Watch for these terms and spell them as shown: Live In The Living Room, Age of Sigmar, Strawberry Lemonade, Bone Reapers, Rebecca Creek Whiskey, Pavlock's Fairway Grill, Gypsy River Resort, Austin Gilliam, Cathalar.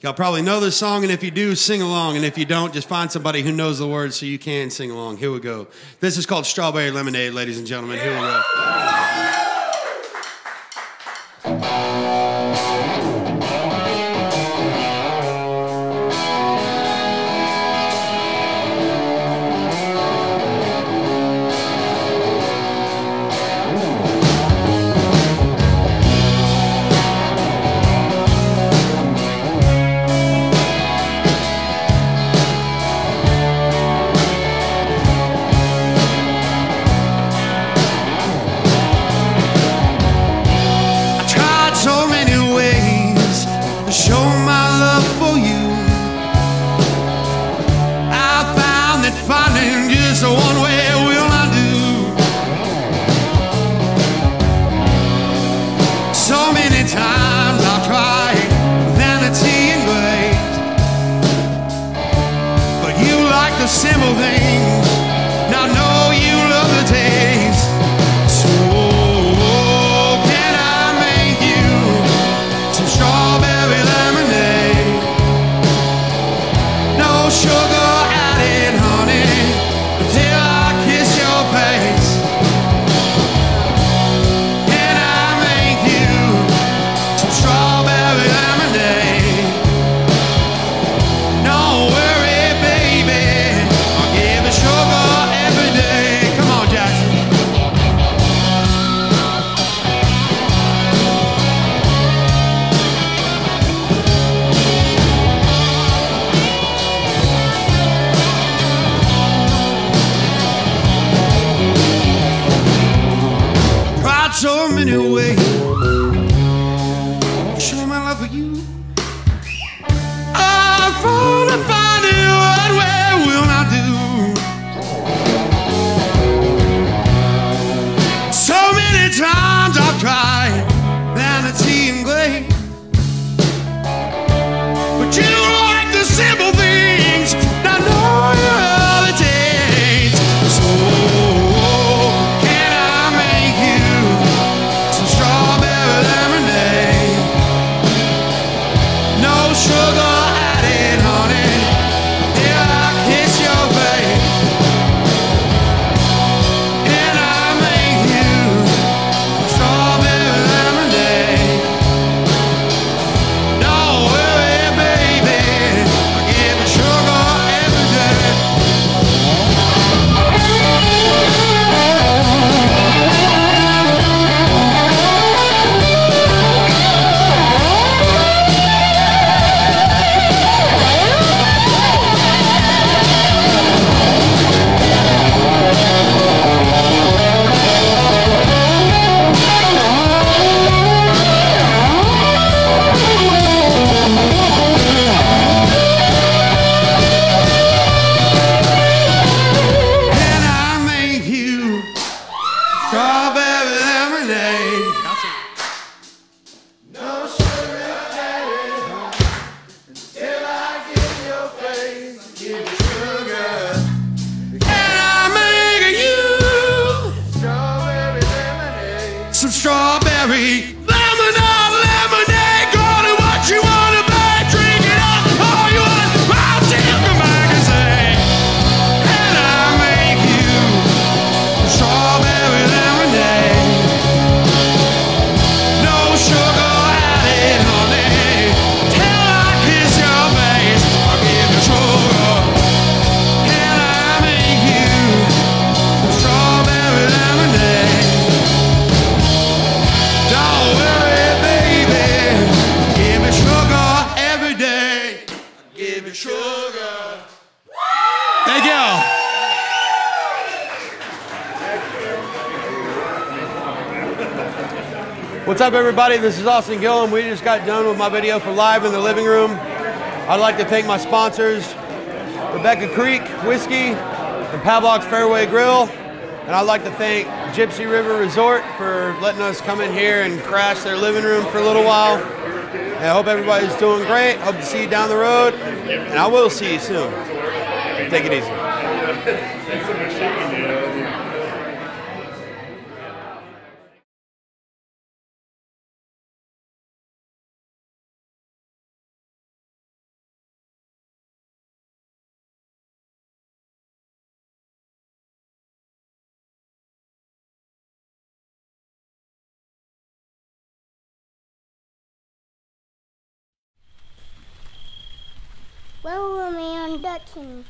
Y'all probably know this song, and if you do, sing along. And if you don't, just find somebody who knows the words so you can sing along. Here we go. This is called Strawberry Lemonade, ladies and gentlemen. Here we go. Simple things. Now know you love the taste. So can I make you some strawberry lemonade? No sugar added, honey, until I kiss your face. Can I make you some strawberry lemonade? No worries. So many ways show my love for you. I'm trying to find you what way will I do? So many times I've tried vanity and grace, but you like the simple things. I know you have the taste. So what's up, everybody? This is Austin Gilliam. We just got done with my video for Live in the Living Room. I'd like to thank my sponsors, Rebecca Creek Whiskey and Pavlock's Fairway Grill. And I'd like to thank Gypsy River Resort for letting us come in here and crash their living room for a little while. And I hope everybody's doing great. Hope to see you down the road. And I will see you soon. Take it easy. Where were we on duckings?